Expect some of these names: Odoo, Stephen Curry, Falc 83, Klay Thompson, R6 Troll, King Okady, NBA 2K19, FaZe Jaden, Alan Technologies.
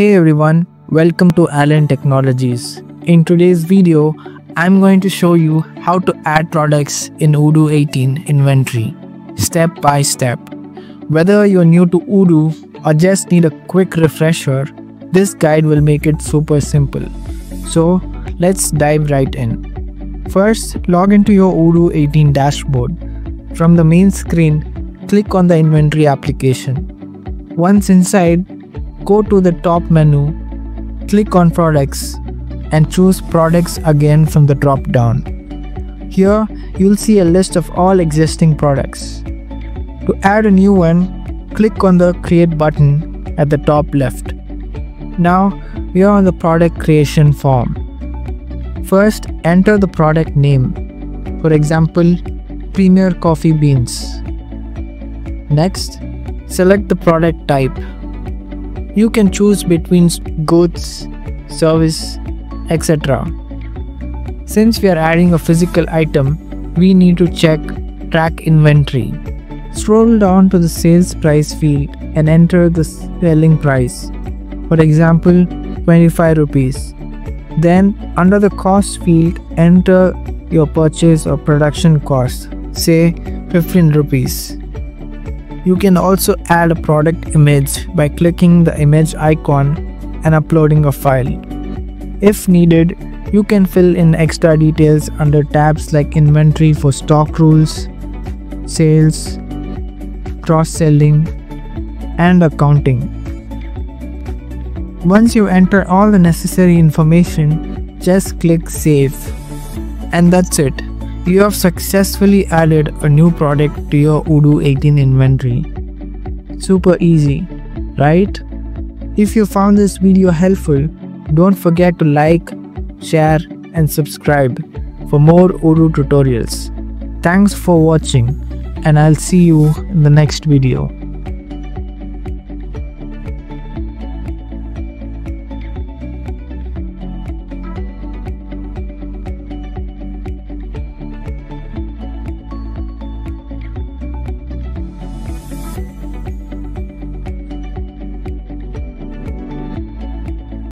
Hey everyone, welcome to Alan Technologies. In today's video, I'm going to show you how to add products in Odoo 18 inventory, step by step. Whether you're new to Odoo or just need a quick refresher, this guide will make it super simple. So let's dive right in. First, log into your Odoo 18 dashboard. From the main screen, click on the inventory application. Once inside, go to the top menu, click on products and choose products again from the drop down. Here you'll see a list of all existing products. To add a new one, click on the create button at the top left. Now we are on the product creation form. First, enter the product name, for example, Premier Coffee Beans. Next, select the product type. You can choose between goods, service, etc. Since we are adding a physical item, we need to track inventory. Scroll down to the sales price field and enter the selling price, for example, 25 rupees. Then under the cost field, enter your purchase or production cost, say 15 rupees. You can also add a product image by clicking the image icon and uploading a file. If needed, you can fill in extra details under tabs like inventory for stock rules, sales, cross-selling, and accounting. Once you enter all the necessary information, just click save. And that's it. You have successfully added a new product to your Odoo 18 inventory. Super easy, right? If you found this video helpful, don't forget to like, share and subscribe for more Odoo tutorials. Thanks for watching and I'll see you in the next video.